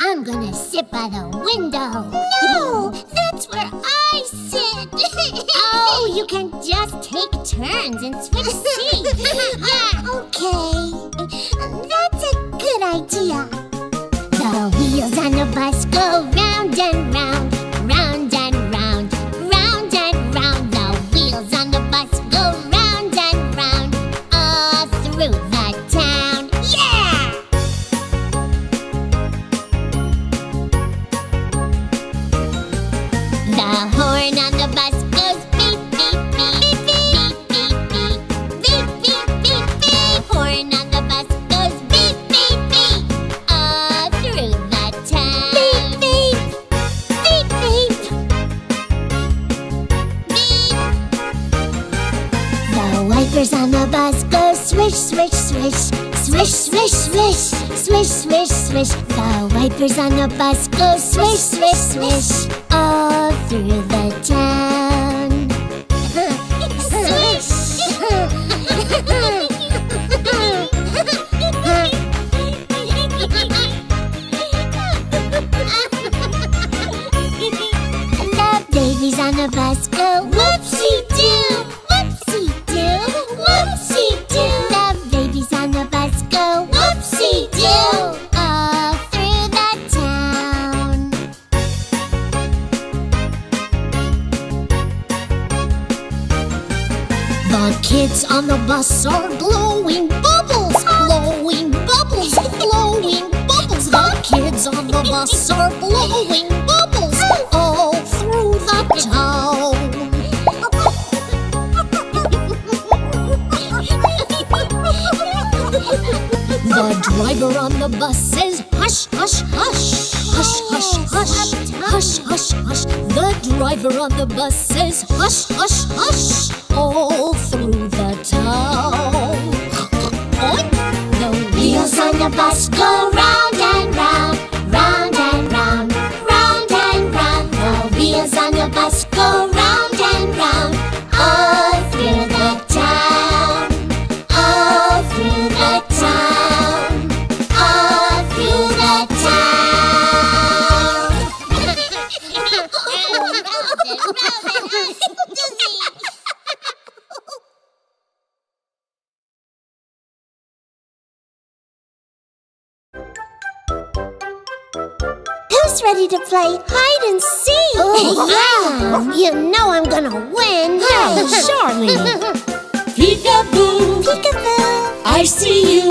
I'm gonna sit by the window. No! That's where I sit! Oh, you can just take turns and switch seats. Yeah. Okay. That's a good idea. The wheels on the bus go round and round, round and round, round and round. The wheels on the bus go round and round, all through the town. Yeah! The horn on the bus goes beep, beep, beep, beep, beep, beep, beep, beep, beep, beep. Horn on the bus goes beep, beep, beep, all through the town. Beep, beep, beep, beep, beep. The wipers on the bus go swish, swish, swish. Swish, swish, swish, swish, swish, swish. The wipers on the bus go swish, swish, swish, all through the town. Swish! The babies on the bus go whoopsie-doo, whoopsie-doo, whoopsie-doo. The babies on the bus go whoopsie-doo, all through the town. The kids on the bus are blowing bubbles, blowing bubbles, blowing bubbles. The kids on the bus are blowing bubbles all through the town. The driver on the bus says hush, hush, hush. Hush, hush, hush, hush, hush, hush. The driver on the bus says hush, hush, hush, all through the town. The wheels on the bus go round and round, round and round, round and round. The wheels on the bus go round and round, all through the town, all through the town, all through the town. Who's ready to play hide and seek? Oh, yeah! You know I'm gonna win. Hey, surely. Peek-a-boo, peek-a-boo, I see you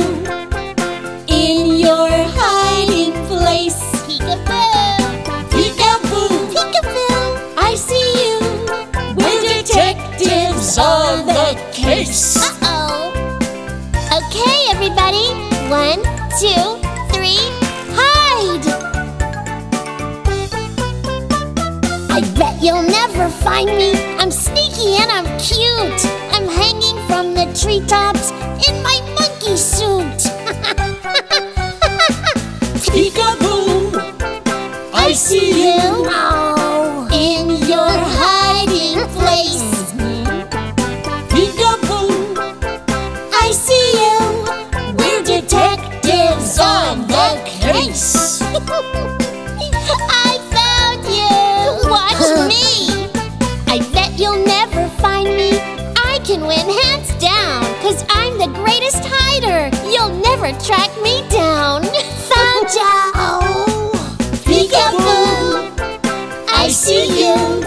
in your hiding place. Peek-a-boo, peek-a-boo, peek-a-boo, I see you. We're detectives on the case. Uh-oh. Okay, everybody. 1, 2, 3. I bet you'll never find me. I'm sneaky and I'm cute. I'm hanging from the treetops in my monkey suit. Peek-a-boo, I see you in your hiding place. Peek-a-boo, I see you. We're detectives on the case. Me. I bet you'll never find me. I can win hands down, 'cause I'm the greatest hider. You'll never track me down. Found ya! Oh. Peek-a-boo, I see you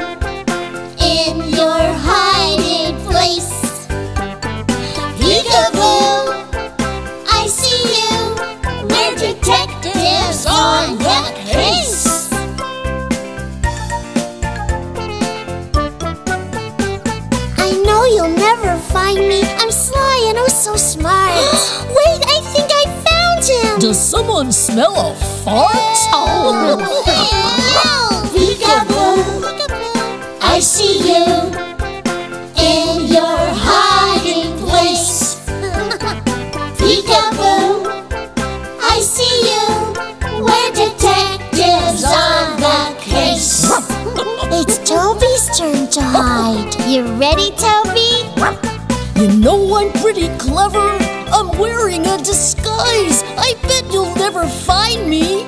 in your hiding place. Peek-a-boo, I see you. We're detectives on the case. Find me. I'm sly and oh so smart. Wait, I think I found him. Does someone smell a fart? Oh. Peek-a-boo, I see you in your hiding place. Peek-a-boo, I see you. We're detectives on the case. It's Toby's turn to hide. You ready, Toby? You know I'm pretty clever. I'm wearing a disguise. I bet you'll never find me.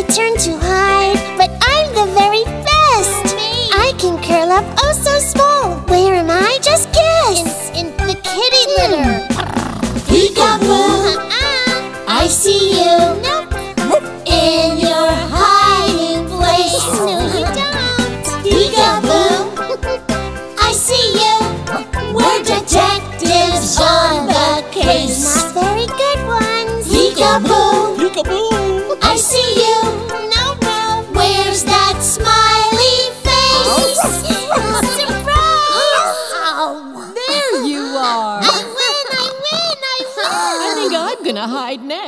my turn to hide, but I'm the very best. Me. I can curl up oh so small. Where am I? Just guess. In the kitty litter. Peek-a-boo, I see you. Nope. In your hiding place. No, you don't. Peek-a-boo, I see you. We're detectives on the case. Not very good ones. Peek-a-boo, I see you. No, no. Where's that smiley face? Surprise! Oh, there you are. I win! I win! I win! I think I'm gonna hide next.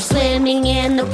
Swimming in the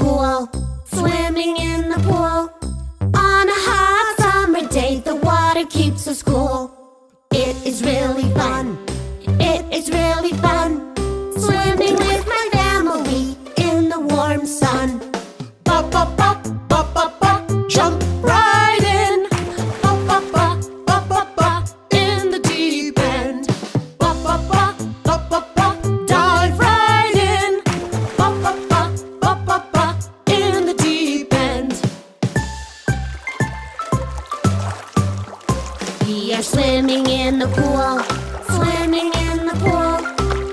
pool,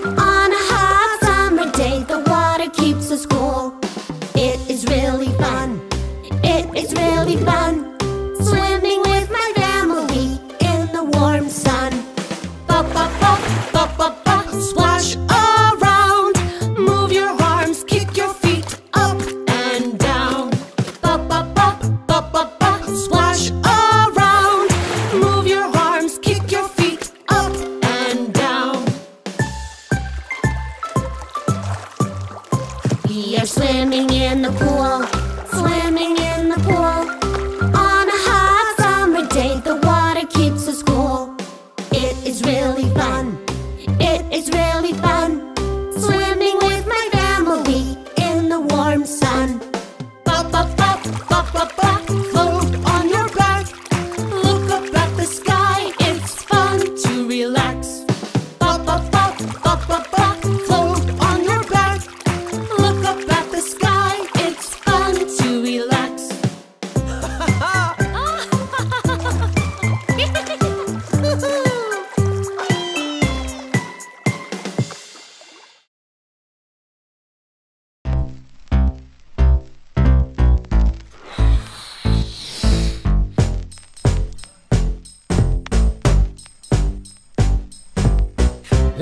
on a hot Swimming in the pool, swimming in the pool. On a hot summer day, the water keeps us cool. It is really fun, it is really fun. Swimming with my family in the warm sun. Bop, bop, bop, bop, bop, bop. Float on your back. Look up at the sky, it's fun to relax. Bop, bop, bop, bop, bop, bop. Float on your back. Look up at the sky, it's fun to relax.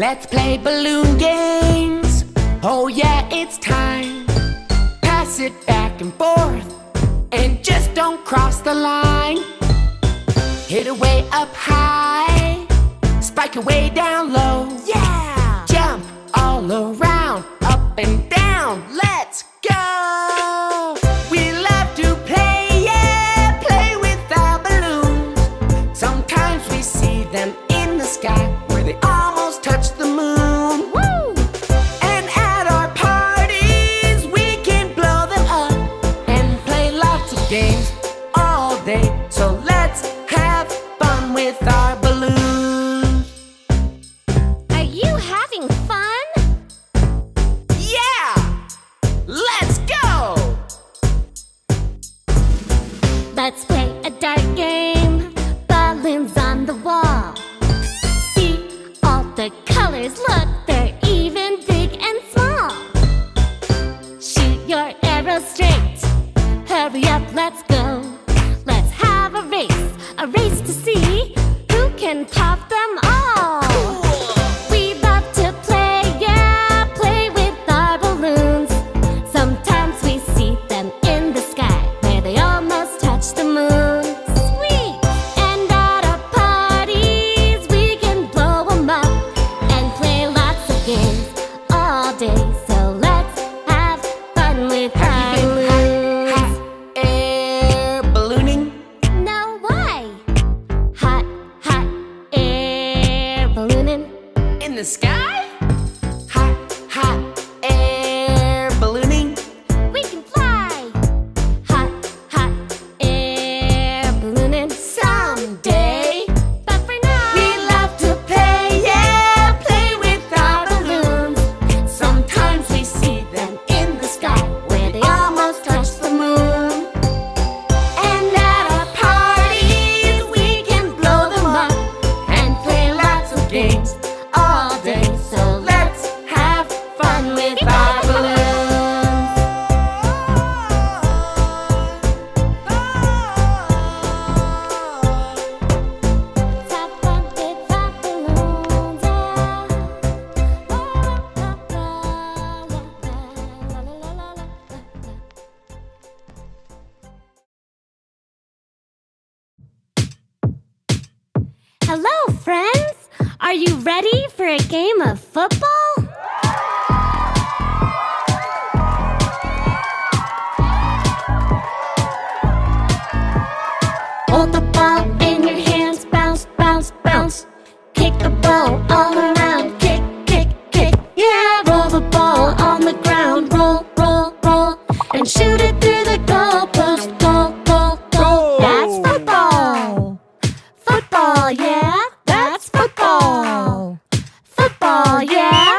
Let's play balloon games. Oh yeah, it's time. Pass it back and forth, and just don't cross the line. Hit it way up high, spike it way down low. Yeah! Jump all around, up and down. Let's go! We love to play, yeah, play with our balloons. Sometimes we see them in the sky, where they almost touch the moon. Woo! And at our parties we can blow them up and play lots of games all day. So let's have fun with our balloons. Are you having fun? Yeah! Let's go! Let's play a dart game. Balloons on the wall. The colors, look, they're even big and small. Shoot your arrow straight. Hurry up, let's go. Let's have a race to see who can pop them all. Cool. We love to play, yeah, play with our balloons. Sometimes we see them in the sky, where they almost touch the moon. The sky? Hot, hot air ballooning. We can fly. Hot, hot air ballooning. Someday, but for now, we love to play, yeah, play with our balloons. Sometimes we see them in the sky, where they almost touch the moon. And at our parties, we can blow them up and play lots of games. Hello, friends! Are you ready for a game of football? Hold the ball in your hands, bounce, bounce, bounce. Kick the ball all around, kick, kick, kick. Yeah, roll the ball on the ground, roll, roll, roll. And shoot it through the goalpost, goal, goal, goal. That's football! Football, yeah, that's football. Football, yeah.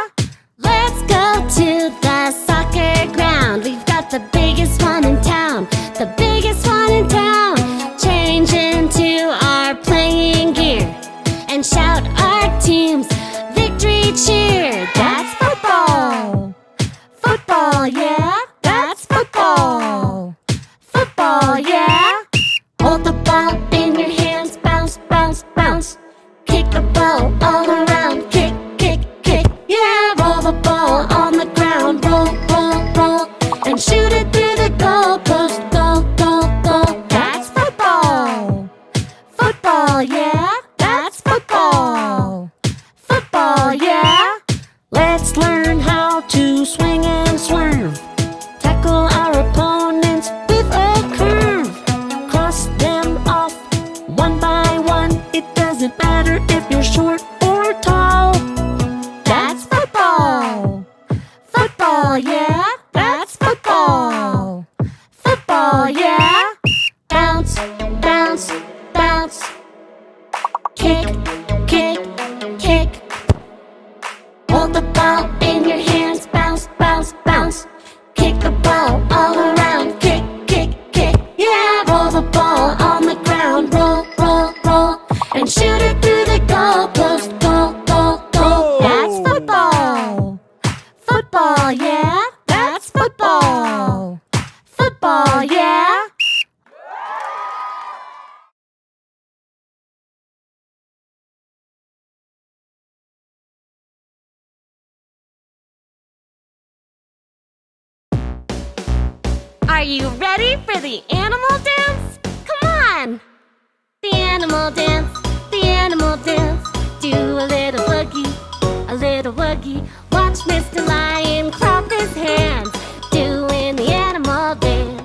the ball in your hands, bounce, bounce, bounce. Kick the ball all around, kick, kick, kick. Yeah, roll the ball on the ground, roll, roll, roll, and shoot it through the goalpost, goal, goal, goal. That's football. Football, yeah, that's football. Football, yeah. Are you ready for the animal dance? Come on! The animal dance, the animal dance. Do a little woogie, watch Mr. Lion clap his hands, doing the animal dance.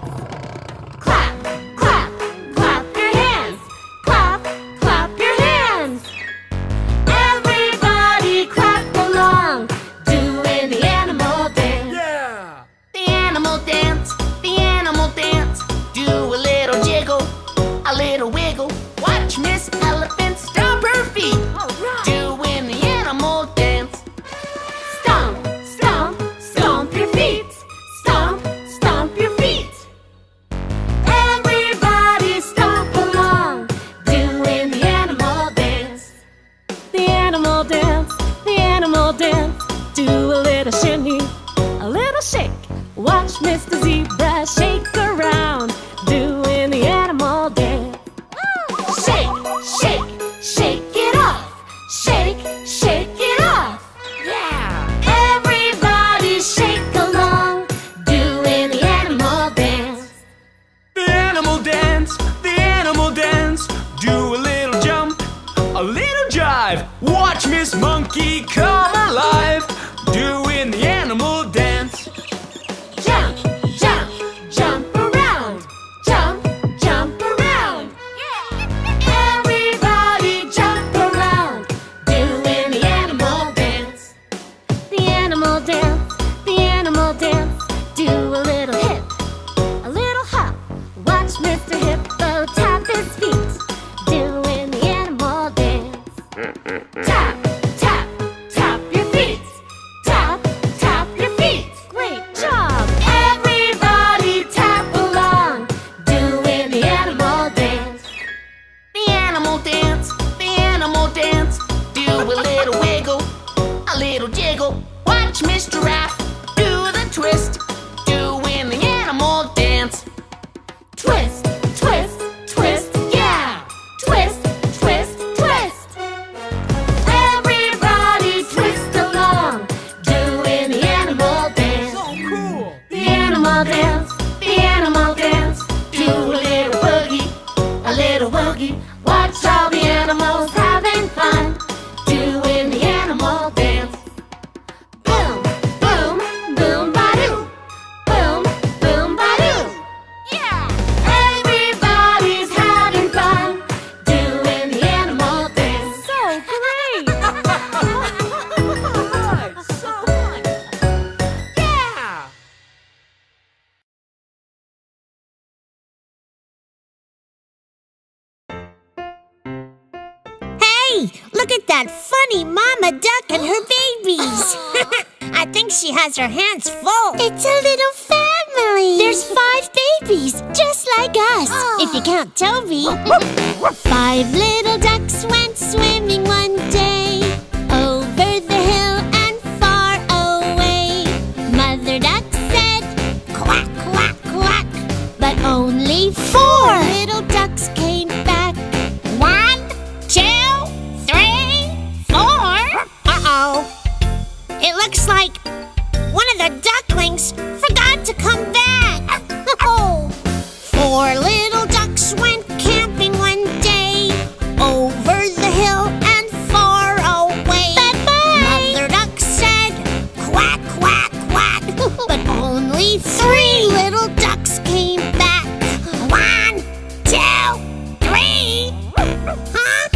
Clap, clap, clap your hands, clap, clap your hands. Everybody clap along, doing the animal dance. Yeah! The animal dance, the animal dance. Do a little wiggle, watch Miss Elephant stomp her feet. All right. Doing the animal dance. Stomp, stomp, stomp your feet. Stomp, stomp your feet. Everybody stomp along, doing the animal dance. The animal dance, the animal dance. Do a little shake, watch Mr. Zebra shake around, doing the animal dance. Shake, shake, shake it off. Shake, shake it off. Yeah! Everybody shake along, doing the animal dance. The animal dance, the animal dance. Do a little jump, a little jive. Watch Miss Monkey come alive, doing the animal dance. Jump, jump, jump jump around, yeah. Everybody jump around, doing the animal dance. The animal dance, the animal dance. Do a little hop, watch Mr. Hippo tap his feet, doing the animal dance. Tap, tap, tap your feet, tap, tap your feet. Great job! Everybody tap along, doing the animal dance. The animal dance, the animal dance. Do a little jiggle, watch Miss Giraffe do the twist, doing the animal dance. Twist, twist, twist, yeah! Twist, twist, twist. Everybody twist along, doing the animal dance. So cool! The animal dance, the animal dance. Do a little boogie, watch all the animals having fun, doing the animal dance. Boom, boom, boom, ba-doo. Boom, boom, ba-doo. Yeah! Everybody's having fun, doing the animal dance. So great! So much! Yeah! Hey, look at that funny mama duck and her babies. I think she has her hands full. It's a little family. There's 5 babies, just like us, if you count Toby. 5 little ducks went swimming one day, over the hill and far away. Mother duck said, quack, quack, quack. But only 4 little ducks came back. 1, 2, 3, 4. Uh-oh. It looks like one of the ducklings forgot to come back. Oh. 4 little ducks went camping one day, over the hill and far away. Bye-bye. Mother duck said, quack, quack, quack. But only 3 little ducks came back. 1, 2, 3. Huh?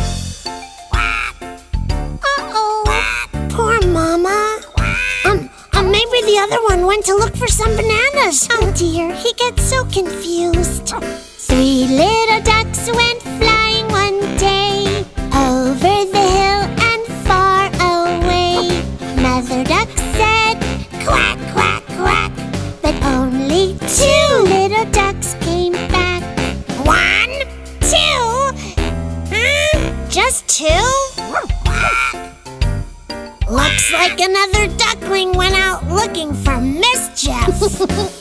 Uh-oh. Poor Mama. Maybe the other one went to look for some bananas. Oh dear, he gets so confused. 3 little ducks went flying one day, over the hill and far away. Mother duck duck said quack, quack, quack. But only two little ducks came back. One, two, just two? Looks like another duckling went out looking for mischief.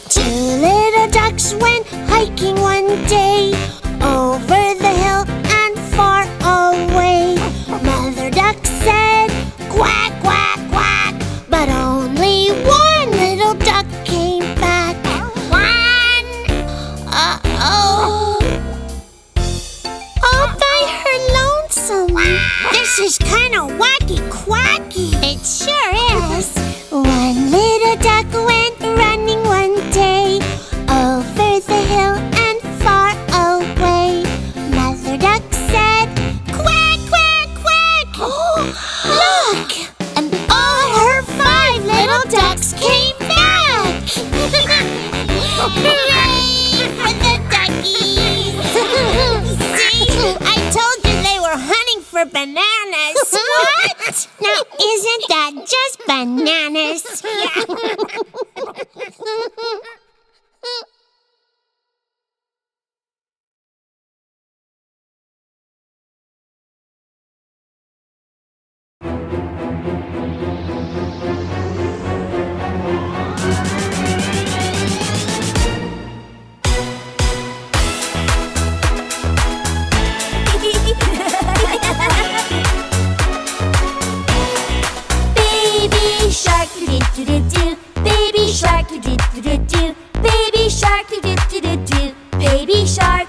Two little ducks went hiking one day, over the hill and far away. Mother duck said quack, quack, quack, but only one little duck came back. One! Uh-oh! All by her lonesome. This is kind of wacky-quacky. It sure is. One little duck went running one day, over the hill and far away. Mother duck said quack, quack, quack. Look! And all her five little ducks came back. Hooray for the duckies! See? I told you they were hunting for bananas. What? Now isn't that just bananas? Baby shark, do do do do. Baby shark, do do do do. Baby shark.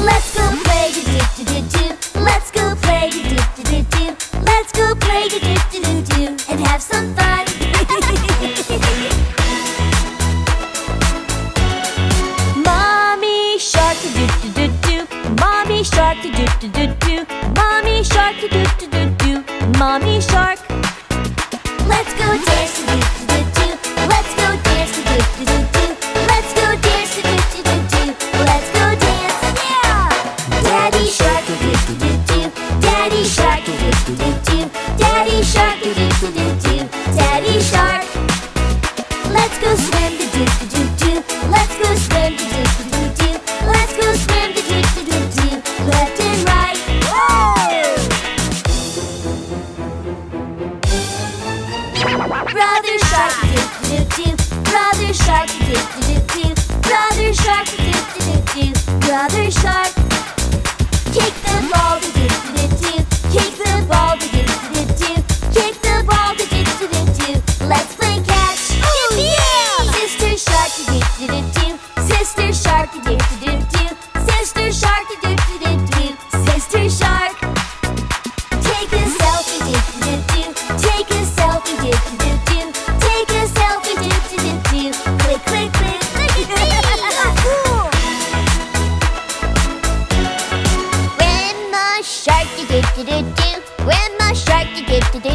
Let's go play, do do do do. Let's go play, do do do do. Let's go play, do do do do, and have some fun. Mommy shark, do do do do. Mommy shark, do do do do. Mommy shark, do do do do. Mommy shark. Let's go dance, do do do. Let's go dance, do do do. Let's go dance, do do do. Let's go dance, yeah! Daddy shark, do do do. Daddy shark, do do do. Daddy shark, do do do. Daddy shark. Let's go swim, do do do. Let's go swim, do do do. Let's go swim, do do do. Left and right. Brother shark, do do do. Brother shark, do do do. Brother shark, do do do. Brother shark. Kick the ball, do do do. Kick the ball, do do do. Kick the ball, do do do. Let's play catch. Oh yeah! Sister shark, do do do. Sister shark, do do do. Sister shark, do do do. Sister shark. Take a selfie, do do do. Take a selfie, do do do. Grandma shark, do do do do.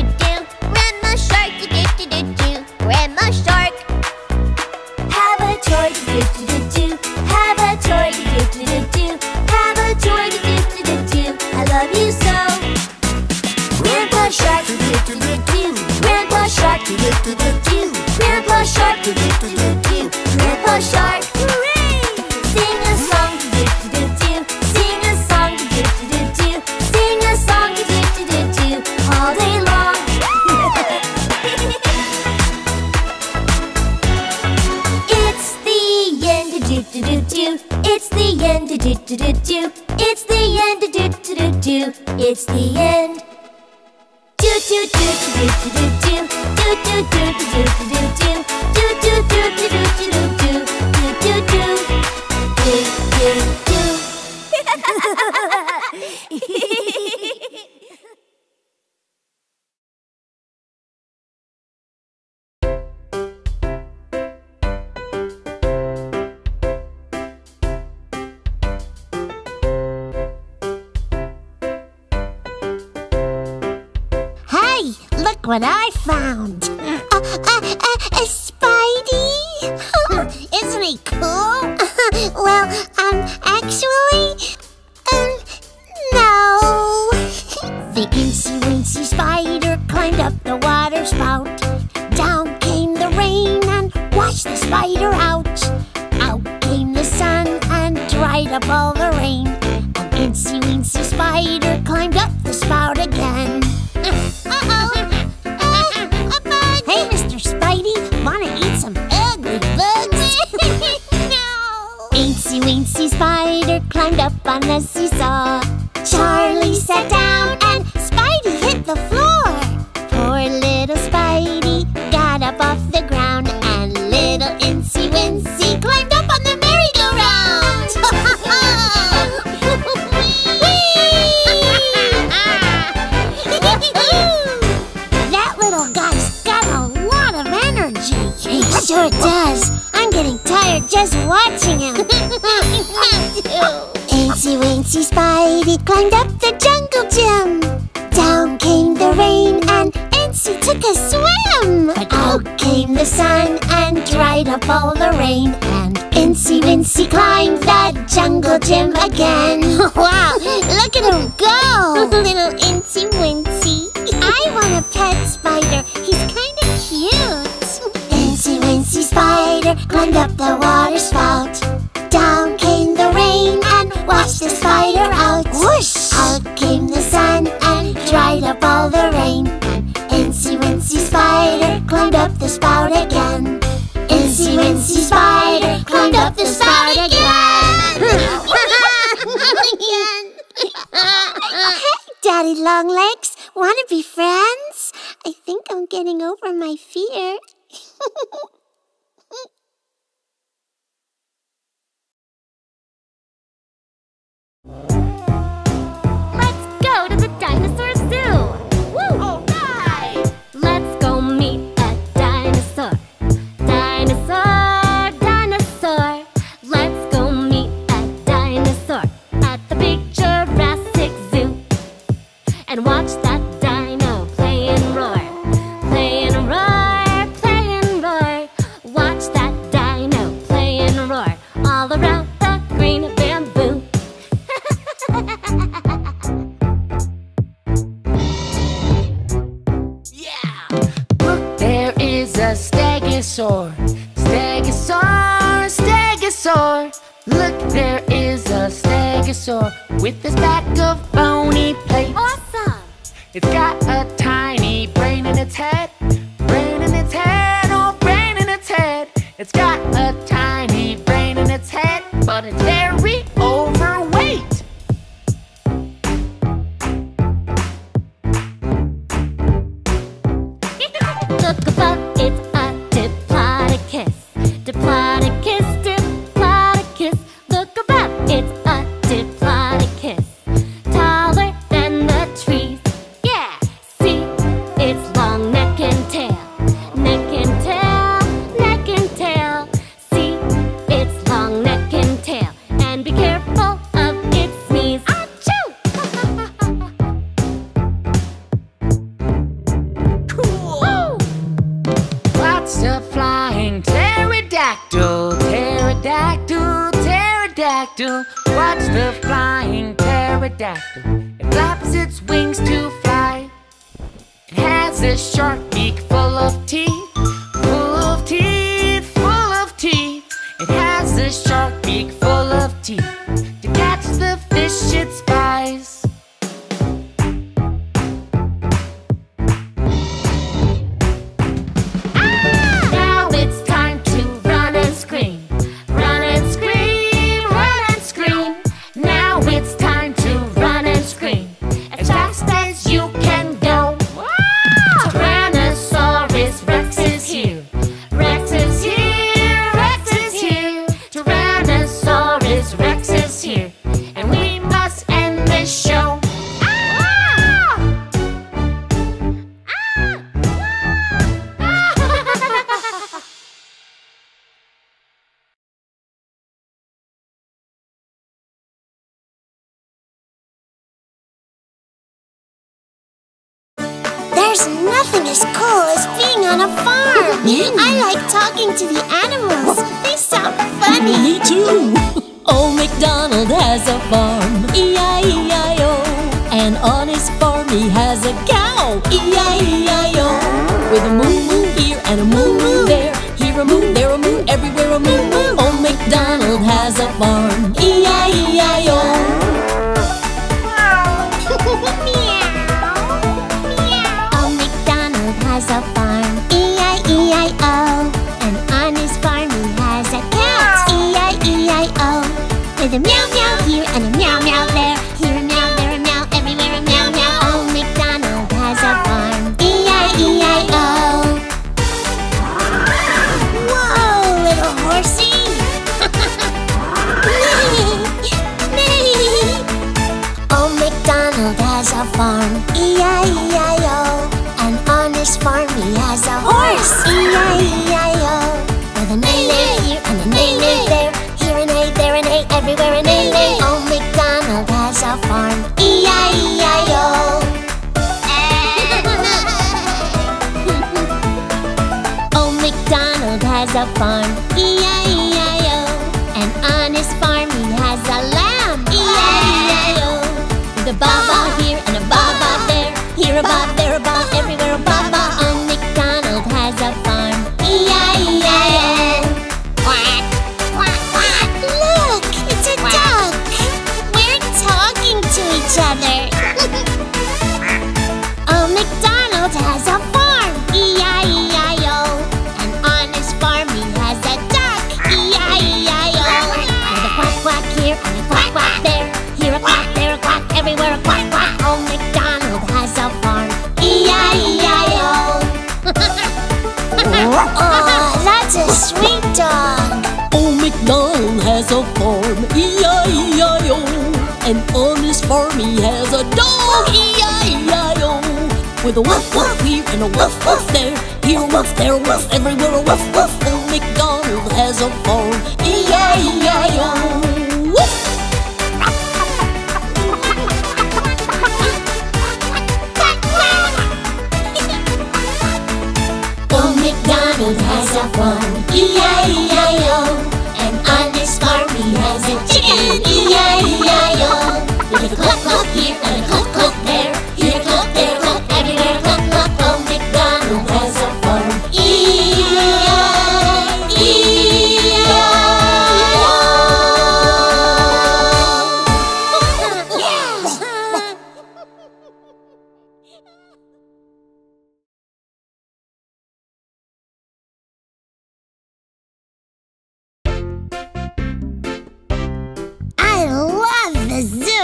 Grandma shark, do do do do. Grandma shark. Have a toy, do do do do. Have a toy, do do do do. Have a toy, do do do do. I love you so. Grandpa shark, do do do do. Grandpa shark, do do do do. Grandpa shark, do do do do. Grandpa shark. Hooray! Sing a song, do do do do. Sing a song, do do do do. Sing a song, do do do do, all day long. It's the end, do do do do. It's the end, do do do do. It's the end, do do do do. It's the end. Do do do do do do do. Do do do do do do. Do do do do do do do. Do do do. Do do do. Hey, look what I found. A Spidey? Isn't he cool? Well, actually... no. The Incy Wincy Spider climbed up the water spout. spun a seesaw. Charlie sat down and Spidey hit the floor. Poor little Spidey got up off the ground, and little Incy Wincy climbed up on the merry-go-round. That little guy's got a lot of energy. He sure does. I'm getting tired just watching him. Incy Wincy Spidey climbed up the jungle gym. Down came the rain and Incy took a swim. Out came the sun and dried up all the rain, and Incy Wincy climbed the jungle gym again. Wow, look at him go! Little Incy Wincy. I want a pet spider. He's kinda cute. Incy Wincy Spider climbed up the water spout. Down came the rain and washed the spider out. Whoosh! Out came the sun and dried up all the rain, and Incy Wincy Spider climbed up the spout again. Incy Wincy Spider climbed up the spout again. Hey, Daddy Longlegs, wanna be friends? I think I'm getting over my fear. Let's go to the dinosaur zoo! Woo! All right! Let's go meet a dinosaur. Dinosaur, dinosaur. Let's go meet a dinosaur at the big Jurassic Zoo and watch that dino play and roar. Play and roar, play and roar. Watch that dino play and roar all around the green bamboo. Yeah! Look, there is a stegosaur. Stegosaur, stegosaur. Look, there is a stegosaur with a stack of bony plates. Awesome! It's got a tiny brain in its head. Brain in its head, oh, brain in its head. It's got a tiny brain in its head, but it's very overweight. Look above, it's a diplodocus. Diplodocus, diplodocus. Look above, it's a diplodocus. Taller than the trees. Yeah, see, it's long neck and tail. Neck and tail, neck and tail. See, it's long neck and tail. And be careful of its sneeze. Achoo! A flying pterodactyl, pterodactyl, pterodactyl. Watch the flying pterodactyl. It flaps its wings to fly. It has a sharp beak full of teeth, full of teeth, full of teeth. It has a sharp beak full of teeth to catch the fish it spies. Nothing as cool as being on a farm. I like talking to the animals. They sound funny. Me too. Old MacDonald has a farm, E-I-E-I-O. And on his farm he has a cow, E-I-E-I-O. With a moo-moo here and a moo-moo there. Here a moo, there a moo, everywhere a moo-moo. Old MacDonald has a farm, E-I-E-I-O. He has a farm, E-I-E-I-O. And on his farm he has a cat, E-I-E-I-O. With a meow meow here and a meow meow has a farm, E-I-E-I-O. An honest farm, he has a lamb, E-I-E-I-O. With a baba here and a baba there, here a baba, there a baba, everywhere a baba. And McDonald has a farm, E-I-E-I-O. Quack, quack, quack. Look, it's a duck. We're talking to each other. Oh, McDonald has a farm, E-I-E-I-O. An honest farm, he has a duck, E-I-E-I-O. And a quack, quack here, and a quack, quack there. Here a quack, there a quack, everywhere a quack, quack. Oh, McDonald has a farm, E-I-E-I-O. Oh, that's a sweet dog. Oh, McDonald has a farm, E-I-E-I-O. An honest farm, he has a dog, E-I-E-I-O. With a woof woof here and a woof woof there, here a woof, there a woof, everywhere a woof woof. Oh, McDonald has a farm, E-I-E-I-O. Woof! Oh, McDonald has a farm, E-I-E-I-O. And on his farm he has a chicken, E-I-E-I-O. With a cluck cluck here and a cluck cluck there, here a cluck, there a cluck, everywhere a cluck cluck. Oh, McDonald has a farm, E-I-E-I-O. I love the zoo.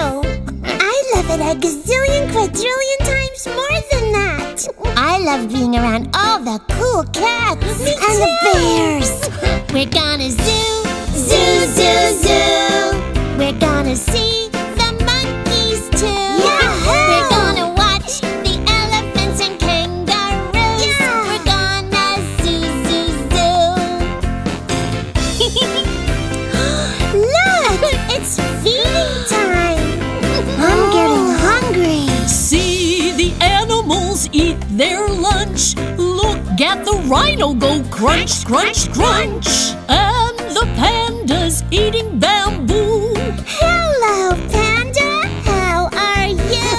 I love it a gazillion quadrillion times more than that. I love being around all the cool cats and the bears. We're gonna zoo, zoo, zoo, zoo. We're gonna see the monkeys too. Yahoo! We're gonna watch the elephants and kangaroos. Yeah. We're gonna zoo, zoo, zoo. Look, it's feeding time. I'm getting hungry. See the animals eat their lunch. Look at the rhino go crunch, crunch, crunch. And the panda's eating bamboo. Hello, Panda. How are you?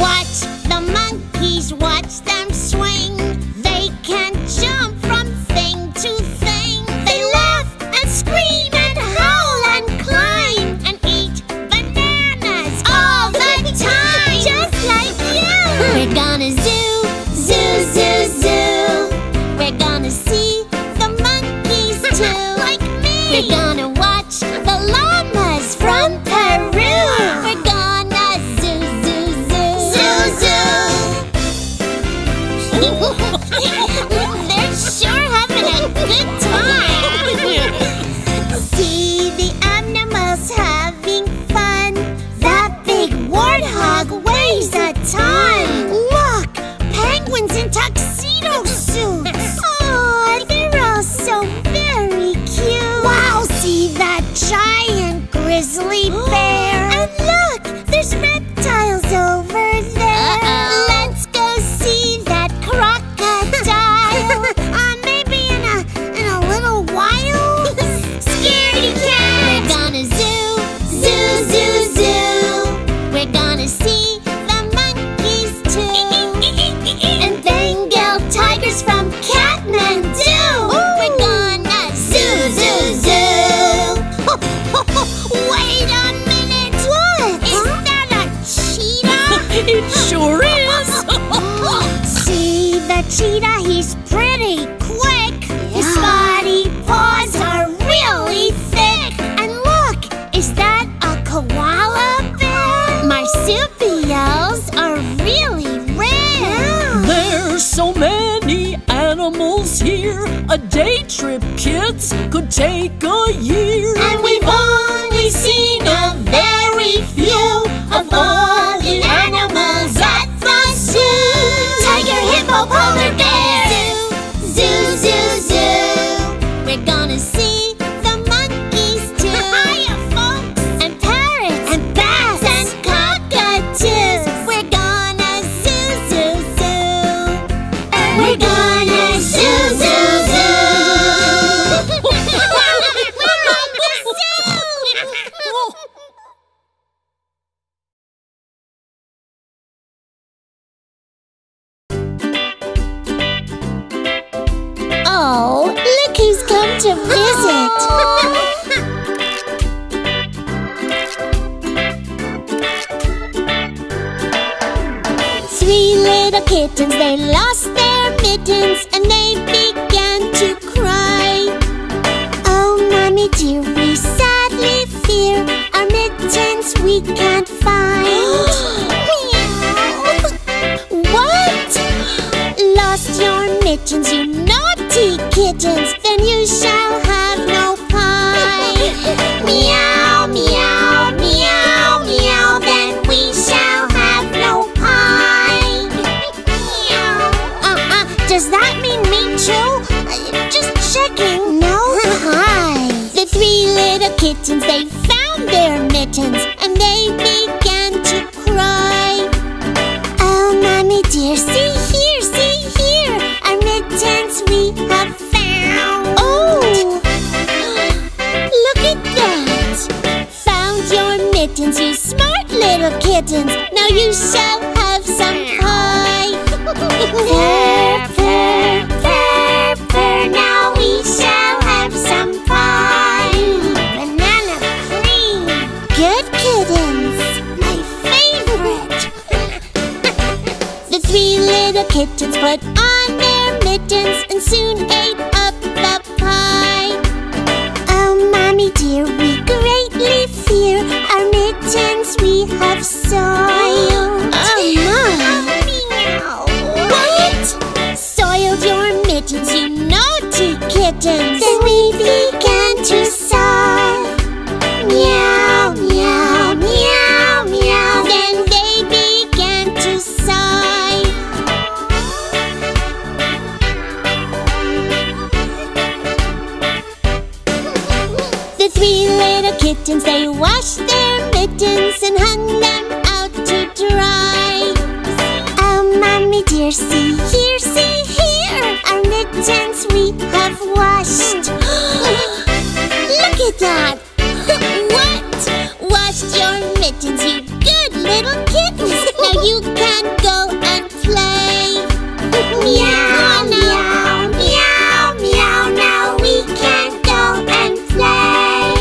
Watch the monkeys, watch them swing. They can jump from thing to thing. They laugh and scream and howl and climb and eat bananas all the time. Just like you. We're gonna zoo, zoo, zoo, zoo. We're gonna see the monkeys too. Like me. We're gonna watch the llamas from Peru. We're gonna zoo, zoo, zoo. Zoo, zoo. They're sure having a good time. See the animals having fun. That big warthog weighs a ton. Look, penguins in tuxedo suits. Oh, they're all so very cute. Wow, see that giant grizzly bear. And look, there's reptiles over there. Uh-oh. Let's go see that crocodile. Maybe in a little while. Scaredy cat. We're gonna zoo, zoo, zoo, zoo. We're gonna see the monkeys too. And Bengal tigers from Kathmandu. We're gonna zoo, zoo, zoo. Wait a minute. What? Is that a cheetah? It sure is. See the cheetah, he's pretty quick. His spotty paws are really thick. And look, is that a koala bear? Marsupials are really rare. There's so many animals here. A day trip, kids, could take a year. And we've only seen a very few of all the animals at the zoo. Tiger, hippo, polar bear. Zoo, zoo, zoo, zoo. We're gonna see the monkeys too. Hiya, folks. And parrots. And bats. And cockatoos. We're gonna zoo, zoo, zoo. We're gonna zoo, zoo, zoo. Oh, look who's come to visit! Three little kittens, they lost their mittens and they began to cry. Oh, Mommy dear, we sadly fear our mittens we can't find. Lost your mittens, you naughty kittens, then you shall have no pie. Meow, meow, meow, meow, then we shall have no pie. Meow. Does that mean me too? Just checking. No pie. The three little kittens, they found their mittens, and they began to cry. Oh, Mommy dear, see here, see here. Mittens we have found. Oh, look at that! Found your mittens, you smart little kittens. Now you shall have some pie. Purr, purr, purr, purr. Now we shall have some pie. Banana cream. Good kittens. My favorite. The three little kittens put on their mittens and soon ate up the pie. Oh, Mommy dear, we greatly fear our mittens we have soiled. Oh, Mommy! What? Soiled your mittens, you naughty kittens. Then we began to sob. Meow, meow, meow, meow. Then they began to sigh. Three little kittens, they washed their mittens and hung them out to dry. Oh, Mommy dear, see here, see here. Our mittens we have washed. Look at that! What? Washed your mittens, you good little kittens. Now you can go and play. Meow, meow, meow, meow. Now we can go and play.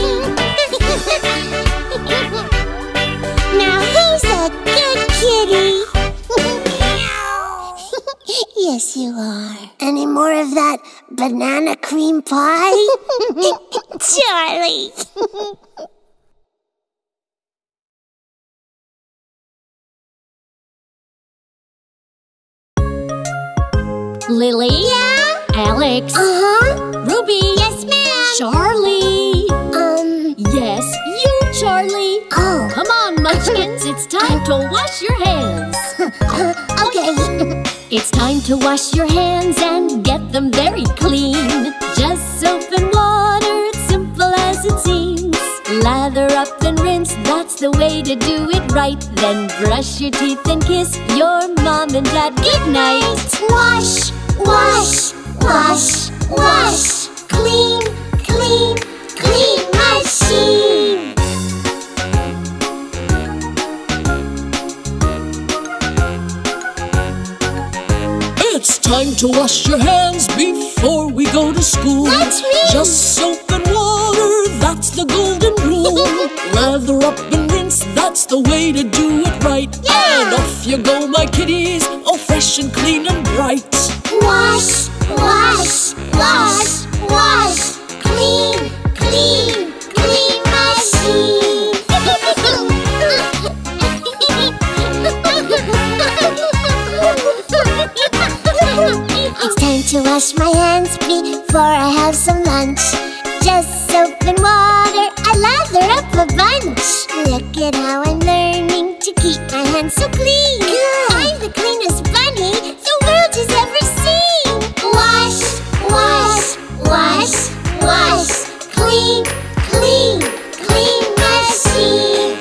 Now who's a good kitty? Yes, you are. Any more of that banana cream pie? Charlie! Lily? Yeah? Alex? Uh-huh. Ruby? Yes, ma'am. Charlie? Yes, you, Charlie. Oh. Come on, Munchkins. It's time to wash your hands. Okay. It's time to wash your hands and get them very clean. Just soap and water, it's simple as it seems. Lather up and rinse, that's the way to do it right. Then brush your teeth and kiss your mom and dad goodnight. Wash, wash, wash, wash. Clean, clean, clean machine. It's time to wash your hands before we go to school. That's me. Just soap and water, that's the golden rule. Lather up and rinse, that's the way to do it right. Yeah. And off you go, my kitties, all fresh and clean and bright. Wash, wash, wash, wash. Clean, clean, clean machine. It's time to wash my hands before I have some lunch. Just soap and water, I lather up a bunch. Look at how I'm learning to keep my hands so clean. Good. I'm the cleanest bunny the world has ever seen. Wash, wash, wash, wash. Clean, clean, clean machine.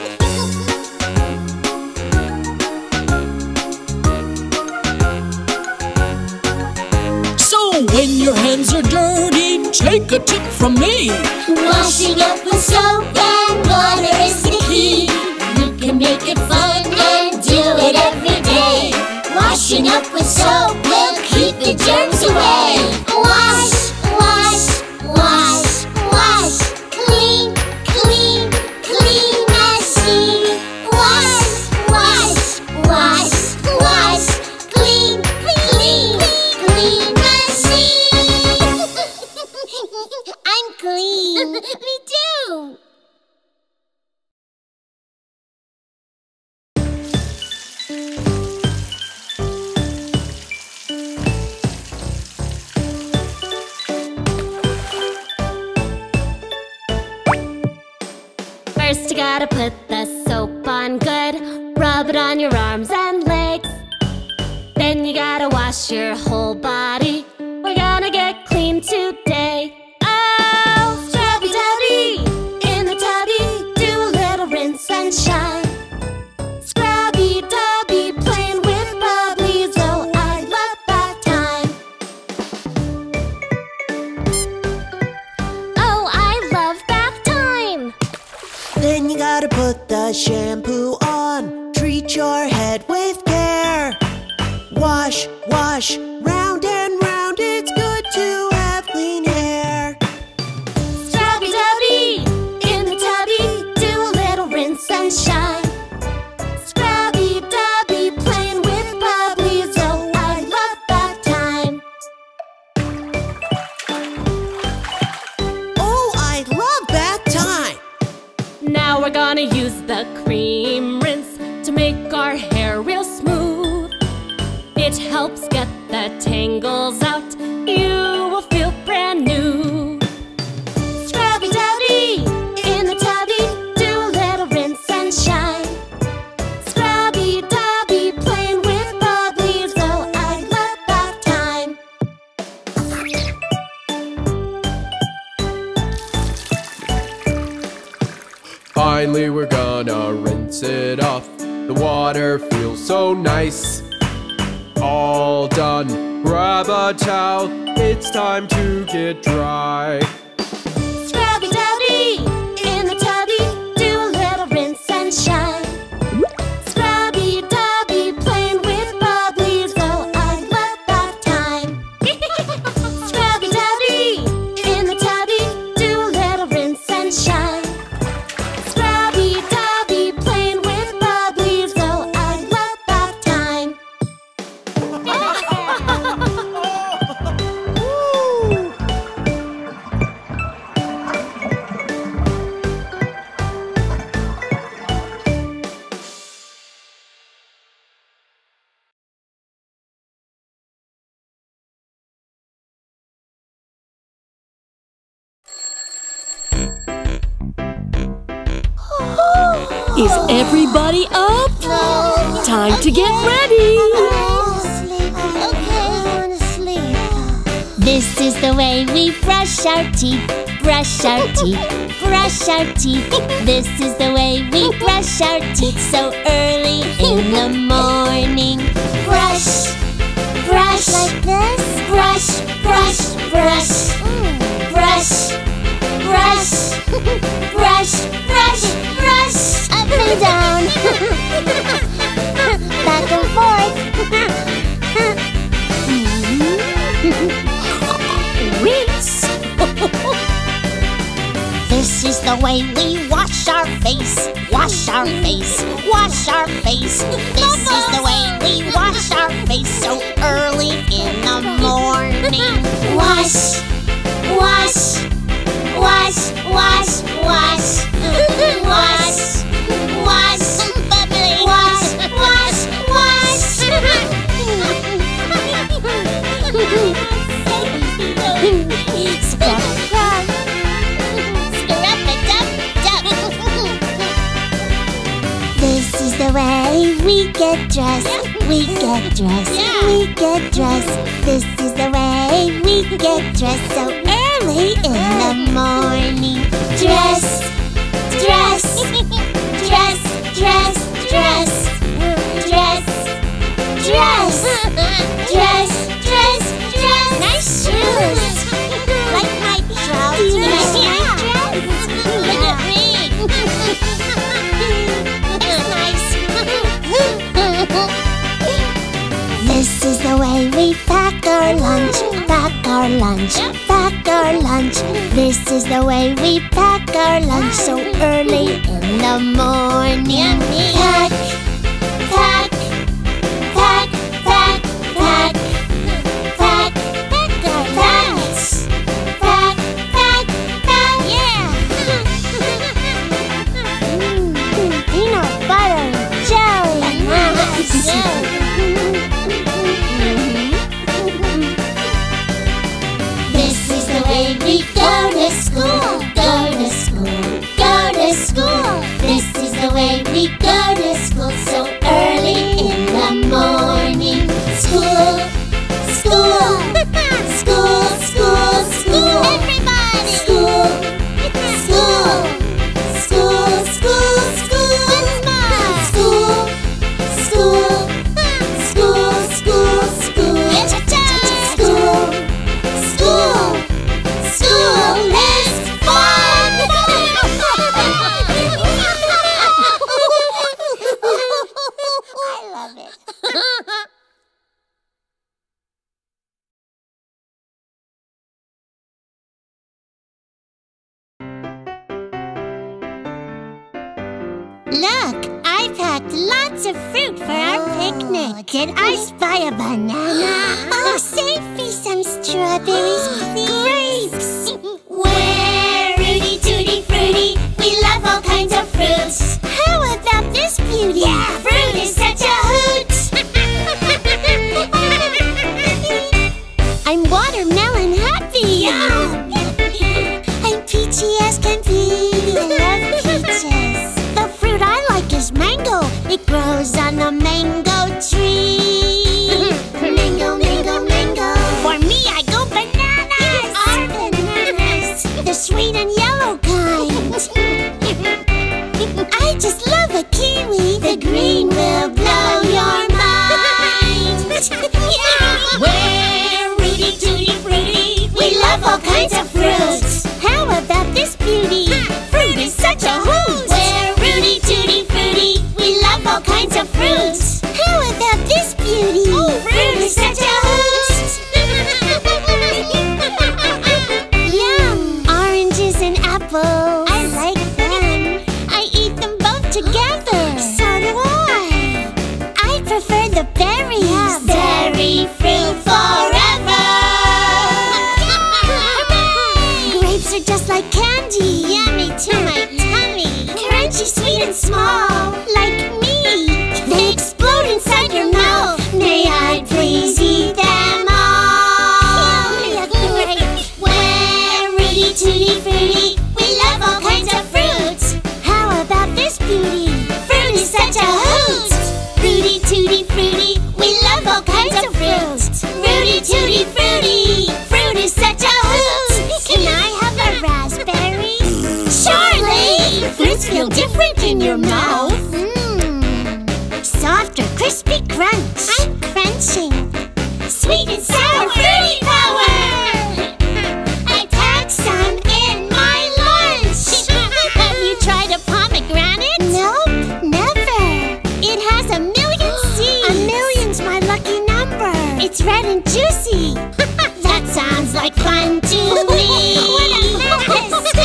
So when your hands are dirty, take a tip from me. Washing up with soap and water is the key. You can make it fun and do it every day. Washing up with soap will keep the germs away. Wash, First you gotta put the soap on good. Rub it on your arms and legs. Then you gotta wash your whole body. We're gonna get clean today. Oh, scrubby dubby, in the tubby, do a little rinse and shine. Scrubby dubby, playing with bubblies, oh, I love that time. Oh, I love bath time. Then you gotta put the shampoo on. Treat your head with care. Wash, wash, round and round, it's good to have clean hair. Scrubby dubby, in the tubby, do a little rinse and shine. Scrubby dubby, playing with bubblies, oh, I love bath time. Oh, I love bath time. Now we're gonna use the cream rinse to make our hair real smooth. It helps get the tangles out. You will feel brand new. Scrubby dubby, in the tubby, do a little rinse and shine. Scrubby dubby, playing with bubblies, oh, I love bath time. Finally we're gonna rinse it off. The water feels so nice. All done, grab a towel, it's time to get dry. Scrubby dubby, in the tubby, do a little rinse and shine. Scrubby dubby, playing with bubblies, oh, I love bath time. Scrubby dubby, in the tubby, do a little rinse and shine. Scrubby dubby, playing with bubblies, oh, I love bath time. Is everybody up? No. Time to get ready. I want to sleep. This is the way we brush our teeth. Brush our teeth. Brush our teeth. This is the way we brush our teeth so early in the morning. Brush. Brush. Like this? Brush. Brush. Brush. Mm. Brush. Brush. Brush. Brush. Brush. Up and down, back and forth. Rinse. This is the way we wash our face. Wash our face. Wash our face. This is the way we wash our face so early in the morning. Wash. Wash. Wash. Wash. Wash. Wash. Wash, bubbly, wash, wash, wash. Scrub, scrub, scrub-a-dub-dub. This is the way we get dressed. We get dressed. Yeah. We get dressed. This is the way we get dressed so early in the morning. Dress, dress. Dress, dress, dress, dress, dress, dress, dress, dress. Nice shoes. Like my trousers. Look at me. It's nice. This is the way we pack our lunch. Pack our lunch. Pack our lunch. This is the way we pack our lunch so early. In the morning, pack, pack, pack, pack, pack, pack, pack, pack, pack, pack, yeah. Peanut butter and jelly. This is the way we go to school. Go to school. Go to school. when we go to school so early in the morning. School, school, school, school, school. Everybody! School, school, school, school, school. What's mine? School, school, school, school, school. School, school, school is fun! I love it. Look, I packed lots of fruit for our picnic. Did I spy a banana? Oh, save me some strawberries, please. Grapes! We're Rooty Tooty Fruity. We love all kinds of fruits. How about this beauty? Yeah, fruit is such a hoot. I'm watermelon happy. Yum. I'm peachy as can be. I love peaches. Is mango. It grows on a mango tree. Mango, mango, mango. For me, I go bananas. You are bananas. The sweet and yellow kind. I just love a kiwi. The green will blow your mind. Yeah. We're Rooty Tooty Fruity. We love all kinds of fruits. How about this beauty? Fruit is such a hoot. We're Rooty Tooty Fruity. All kinds of fruits. How about this beauty? Oh, fruit is such a hoot. Yum! Oranges and apples. I like them. I eat them both together. So do I. I prefer the berries. Yeah, berry fruit forever. Grapes are just like candy. Yummy to my tummy. Crunchy, sweet, and small. Like me. They explode inside your mouth. May I please eat them all? We're Rooty Tooty Fruity. We love all kinds of fruits. How about this beauty? Fruit is such a hoot. Rooty Tooty Fruity. We love all kinds of fruits. Rooty Tooty Fruity. Fruit is such a hoot. Can I have a raspberry? Surely! Fruits feel different in your mouth. Soft or crispy crunch. I'm crunching. Sweet and sour fruity power. I packed some in my lunch. Have you tried a pomegranate? Nope, never. It has a million seeds. A million's my lucky number. It's red and juicy. That sounds like fun to me. What a mess.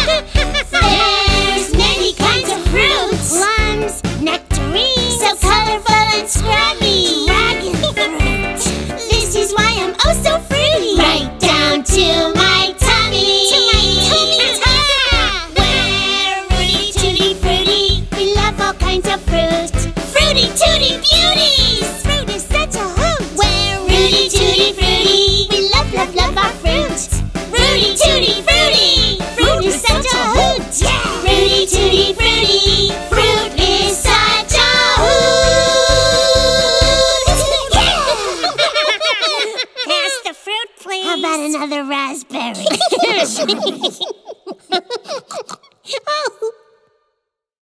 There's many kinds of fruits. Plums, nectarines. So colorful. Scrubby. Dragon fruit. This is why I'm oh so fruity. Right down to my tummy. To my tummy. We're Rooty Tooty Fruity. We love all kinds of fruit. Fruity Tooty Beauties. Fruit is such a hoot. We're Rooty Tooty Fruity. We love, love our fruit. Rooty Tooty Fruity. Fruit is such a hoot. Yeah. Rooty Tooty Fruity. Fruit is such a hoot. How about another raspberry?